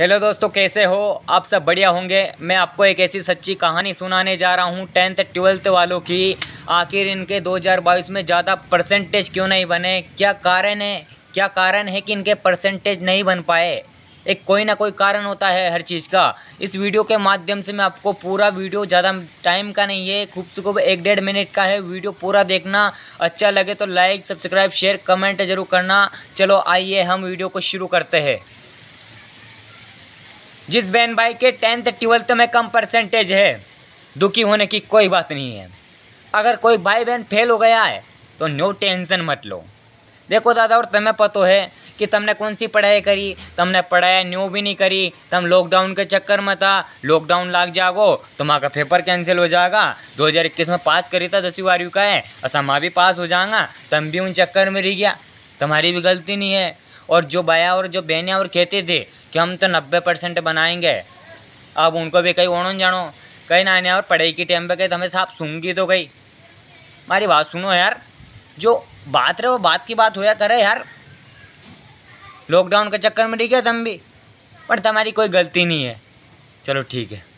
Hello दोस्तों, कैसे हो आप? सब बढ़िया होंगे। मैं आपको एक ऐसी सच्ची कहानी सुनाने जा रहा हूँ 10th-12th वालों की। आखिर इनके 2022 में ज़्यादा परसेंटेज क्यों नहीं बने? क्या कारण है कि इनके परसेंटेज नहीं बन पाए? एक कोई ना कोई कारण होता है हर चीज़ का। इस वीडियो के माध्यम से मैं आपको पूरा वीडियो, ज़्यादा टाइम का नहीं है, खूबसूरत 1-1.5 मिनट का है। वीडियो पूरा देखना, अच्छा लगे तो लाइक, सब्सक्राइब, शेयर, कमेंट जरूर करना। चलो आइए हम वीडियो को शुरू करते हैं। जिस बहन भाई के 10th-12th में कम परसेंटेज है, दुखी होने की कोई बात नहीं है। अगर कोई भाई बहन फेल हो गया है तो नो टेंशन मत लो। देखो दादा, और तुम्हें पता है कि तुमने कौन सी पढ़ाई करी, तुमने पढ़ाई न्यू भी नहीं करी। तुम लॉकडाउन के चक्कर में था, लॉकडाउन लग जाओ तुम्हारा पेपर कैंसिल हो जाएगा। 2021 में पास करी था 10वीं-12वीं का है, ऐसा माँ भी पास हो जाएगा, तुम भी उन चक्कर में रह गया, तुम्हारी भी गलती नहीं है। और जो भाया और जो बहनें और कहते थे कि हम तो 90% बनाएंगे, अब उनको भी कहीं ओण जानो, कहीं ना आने और पढ़ाई की टाइम पर कहीं तुम्हें साहब सूंगी तो गई। हमारी बात सुनो यार, जो बात रहे वो बात की बात होया करे यार। लॉकडाउन के चक्कर में ठीक है तुम भी, पर तुम्हारी कोई गलती नहीं है। चलो ठीक है।